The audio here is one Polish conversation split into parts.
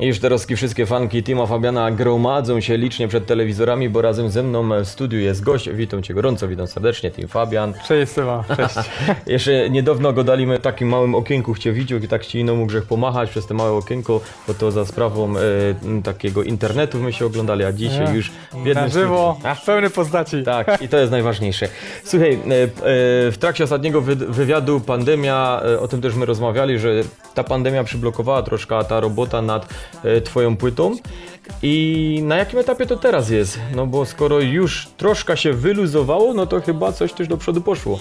Iż dorosły wszystkie fanki Tima Fabiana gromadzą się licznie przed telewizorami, bo razem ze mną w studiu jest gość. Witam cię gorąco, witam serdecznie, Tim Fabian. Cześć, Seba, cześć. Jeszcze niedawno go daliśmy w takim małym okienku, cię widział i tak ci ino mógł grzech pomachać przez te małe okienko, bo to za sprawą takiego internetu my się oglądali, a dzisiaj już w jednym na żywo, w pełnej postaci. Tak, i to jest najważniejsze. Słuchaj, w trakcie ostatniego wywiadu pandemia, o tym też my rozmawiali, że ta pandemia przyblokowała troszkę ta robota nad twoją płytą. I na jakim etapie to teraz jest? No bo skoro już troszkę się wyluzowało, no to chyba coś też do przodu poszło.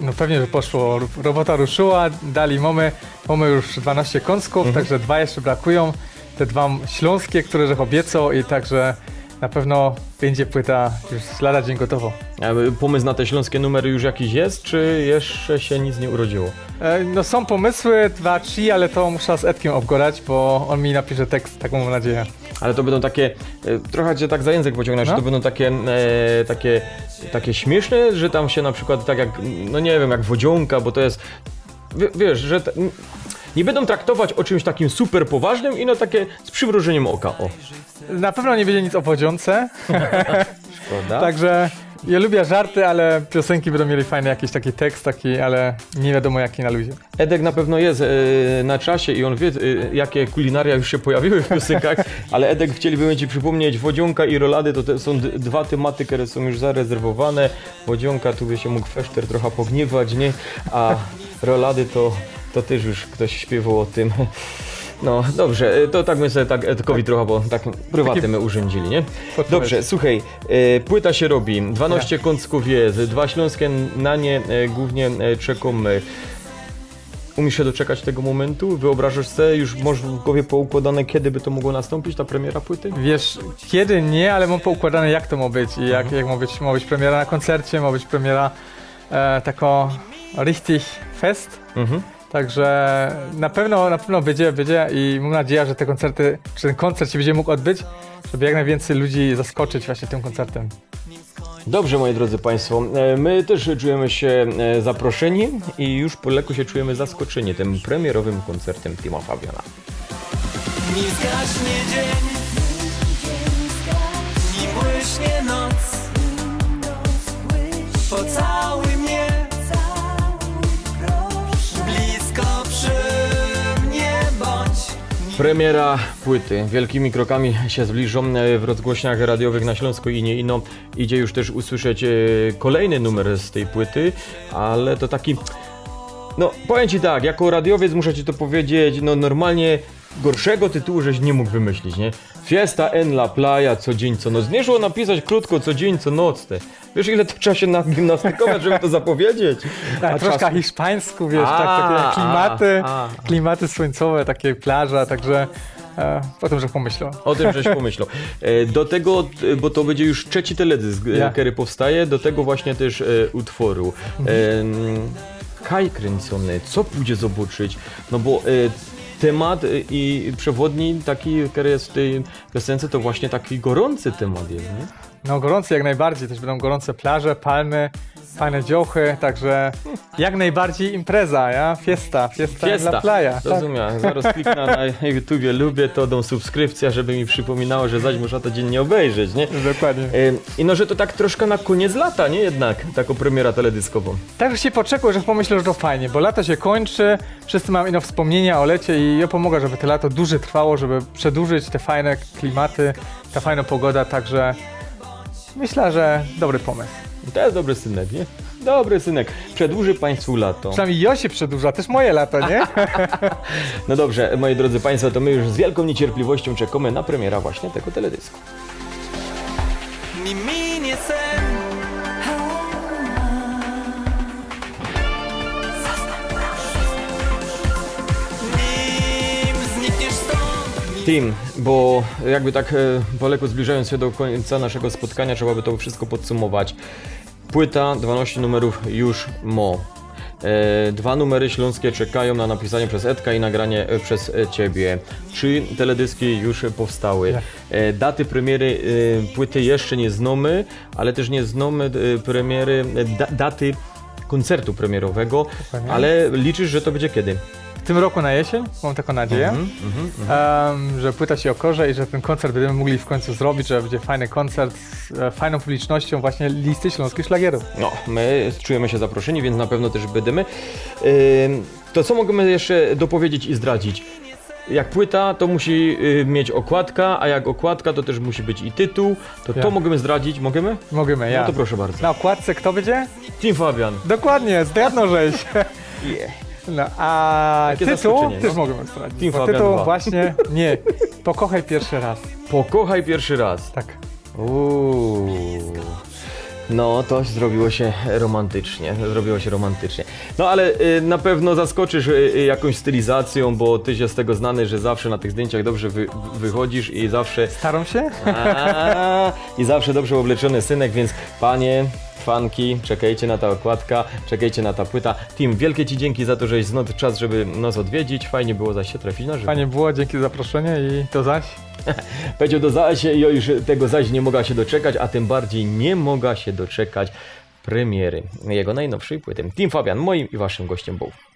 No pewnie, że poszło. Robota ruszyła, dali mamy już 12 kąsków, także dwa jeszcze brakują. Te dwa śląskie, które że obiecał i także na pewno będzie płyta już lada dzień gotowo. Pomysł na te śląskie numery już jakiś jest, czy jeszcze się nic nie urodziło? No są pomysły, 2-3, ale to muszę z Edkiem obgadać, bo on mi napisze tekst, taką mam nadzieję. Ale to będą takie, trochę cię tak za język pociągnąć, no? Że to będą takie śmieszne, że tam się na przykład tak jak, no nie wiem, jak wodzionka, bo to jest, wiesz, że... Nie będą traktować o czymś takim super poważnym i no takie z przymrużeniem oka, o. Na pewno nie będzie nic o wodziące. Szkoda. Także ja lubię żarty, ale piosenki będą mieli fajny jakiś taki tekst, taki, ale nie wiadomo jaki na luzie. Edek na pewno jest na czasie i on wie, jakie kulinaria już się pojawiły w piosenkach, ale Edek chcieliby Ci przypomnieć, wodzionka i rolady to są dwa tematy, które są już zarezerwowane. Wodzionka, tu by się mógł Feszter trochę pogniewać, nie? A rolady to też już ktoś śpiewał o tym. No dobrze, to tak my sobie tak Edkowi trochę, bo tak prywatnie my urządzili, nie? Dobrze, słuchaj, płyta się robi, 12 kącków jest, dwa śląskie, na nie głównie czekamy. Umiesz się doczekać tego momentu? Wyobrażasz sobie, już masz w głowie poukładane, kiedy by to mogło nastąpić, ta premiera płyty? Wiesz, kiedy nie, ale mam poukładane jak to ma być i jak ma być premiera na koncercie, ma być premiera taka richtig fest. Także na pewno będzie i mam nadzieję, że te koncerty, czy ten koncert się będzie mógł odbyć, żeby jak najwięcej ludzi zaskoczyć właśnie tym koncertem. Dobrze, moi drodzy Państwo, my też czujemy się zaproszeni i już po lekku się czujemy zaskoczeni tym premierowym koncertem Tima Fabiana. Nie zgaśnie dzień, nie błyśnie noc, po całym premiera płyty. Wielkimi krokami się zbliżą w rozgłośniach radiowych na Śląsku i nie ino. Idzie już też usłyszeć kolejny numer z tej płyty, ale to taki... No powiem Ci tak, jako radiowiec muszę Ci to powiedzieć, no normalnie gorszego tytułu żeś nie mógł wymyślić, nie? Fiesta en la playa, co dzień, co noc. Nie szło napisać krótko, co dzień, co noc. Wiesz, ile to trzeba się nagimnastykować, żeby to zapowiedzieć? Tak, troszkę hiszpańsku, wiesz, takie klimaty słońcowe, takie plaża, także... O tym, żeś pomyślał. O tym, żeś pomyślał. Do tego, bo to będzie już trzeci teledysk, który powstaje, do tego właśnie też utworu. Kaj kręcony, co pójdzie zobaczyć? No bo... Temat i przewodni taki, który jest w tej piosence, to właśnie taki gorący temat jest, nie? No gorący jak najbardziej, też będą gorące plaże, palmy, fajne dziochy, także jak najbardziej impreza, ja? Fiesta dla playa. Rozumiem, tak. Zaraz kliknę na YouTubie, lubię to, dam subskrypcja, żeby mi przypominało, że zaś muszę to dziennie obejrzeć, nie? Dokładnie. I no, że to tak troszkę na koniec lata, nie jednak, taką premiera teledyskową. Także się poczekło, że pomyślę, że to fajnie, bo lato się kończy, wszyscy mam inne wspomnienia o lecie i ja pomogę, żeby to lato dłużej trwało, żeby przedłużyć te fajne klimaty, ta fajna pogoda, także myślę, że dobry pomysł. To jest dobry synek, nie? Dobry synek. Przedłuży Państwu lato. Przynajmniej ja się przedłuża, też moje lato, nie? No dobrze, moi drodzy Państwo, to my już z wielką niecierpliwością czekamy na premiera właśnie tego teledysku. Tim, bo jakby tak powolutku zbliżając się do końca naszego spotkania, trzeba by to wszystko podsumować. Płyta 12 numerów już ma. Dwa numery śląskie czekają na napisanie przez Edka i nagranie przez Ciebie. 3 teledyski już powstały. Daty premiery płyty jeszcze nie znamy, ale też nie znamy daty koncertu premierowego, ale liczysz, że to będzie kiedy? w tym roku na jesień, mam taką nadzieję, że płyta się okorze i że ten koncert będziemy mogli w końcu zrobić, że będzie fajny koncert z fajną publicznością, właśnie Listy Śląskich Szlagierów. No, my czujemy się zaproszeni, więc na pewno też będziemy. To co możemy jeszcze dopowiedzieć i zdradzić? Jak płyta, to musi mieć okładka, a jak okładka, to też musi być i tytuł. To możemy zdradzić, możemy? Możemy, ja. No to proszę bardzo. Na okładce kto będzie? Tim Fabian. Dokładnie, zdradno żeś. No, a tytuł też mogę zdradzić. Tim Fabian tytuł 2. Właśnie, nie, Pokochaj pierwszy raz. Pokochaj pierwszy raz. Tak. Uuu. No, to zrobiło się romantycznie, No, ale na pewno zaskoczysz jakąś stylizacją, bo tyś jest z tego znany, że zawsze na tych zdjęciach dobrze wychodzisz i zawsze... Staram się? I zawsze dobrze obleczony synek, więc panie, fanki, czekajcie na ta okładka, czekajcie na ta płyta. Tim, wielkie ci dzięki za to, żeś znalazł czas, żeby nas odwiedzić. Fajnie było zaś się trafić na żywo. Fajnie było, dzięki za zaproszenie i to zaś. Powiedział do zaś, ja już tego zaś nie mogła się doczekać, a tym bardziej nie mogła się doczekać premiery jego najnowszej płyty. Tim Fabian moim i waszym gościem był.